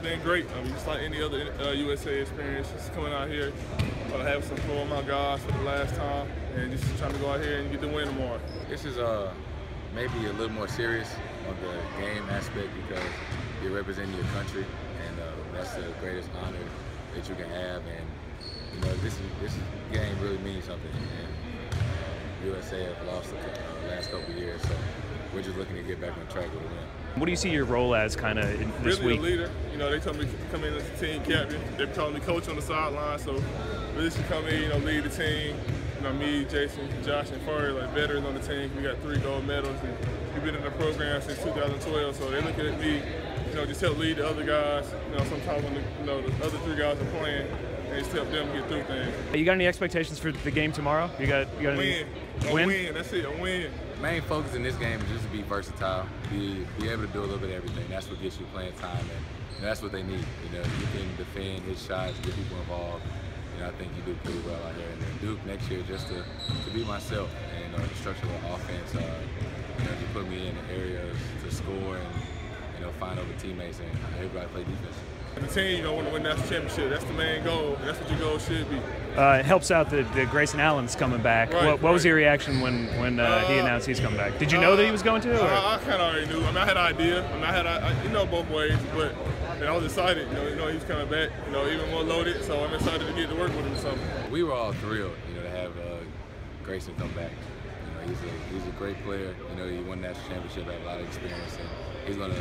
everything great. I mean, just like any other USA experience, just coming out here, having some fun with my guys for the last time, and just trying to go out here and get the win tomorrow. This is maybe a little more serious on the game aspect because you're representing your country, and that's the greatest honor that you can have. And you know, this game really means something. And USA have lost the last couple of years, so we're just looking to get back on track with a win. What do you see your role as kind of this week? Really the leader. You know, they told me to come in as a team captain. They told me coach on the sideline, so really should come in, you know, lead the team. You know, me, Jason, Josh, and Furry, like veterans on the team. We got 3 gold medals, and we've been in the program since 2012, so they're looking at me, you know, just help lead the other guys. You know, sometimes when the, you know, the other 3 guys are playing, and just help them get through things. You got any expectations for the game tomorrow? You got win. Any win? That's it, a win. Main focus in this game is just to be versatile, be able to do a little bit of everything. That's what gets you playing time, and that's what they need. You know, you can defend, hit shots, get people involved. You know, I think you do pretty well out here. And then Duke next year, just to be myself and the structure of the offense. You know, you put me in the areas to score and you know find over teammates and everybody play defense. The team, you know, want to win that championship. That's the main goal. That's what your goal should be. It helps out that Grayson Allen's coming back. Right, what was your reaction when he announced he's coming back? Did you know that he was going to? Or? I kind of already knew. I mean, I had an idea. I mean, I had, you know, both ways. But and I was excited. You know, he was coming back. You know, even more loaded. So I'm excited to get to work with him. So we were all thrilled, you know, to have Grayson come back. You know, he's a great player. You know, he won that championship. Had a lot of experience, and he's gonna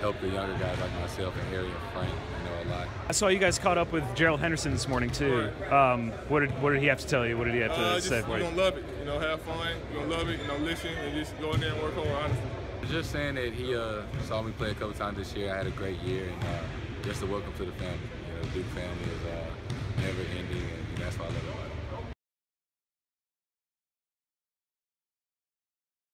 help the younger guys like myself and Harry and Frank, you know, a lot. I saw you guys caught up with Gerald Henderson this morning too. Right. What did he have to tell you? What did he have to say for you? You're gonna love it. You know, have fun. You're gonna love it. You know, listen and just go in there and work hard. Honestly, just saying that he saw me play a couple times this year. I had a great year, and just a welcome to the family. You know, Duke family is never ending, and that's why I love it.